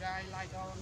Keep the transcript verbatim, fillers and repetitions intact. guy light on.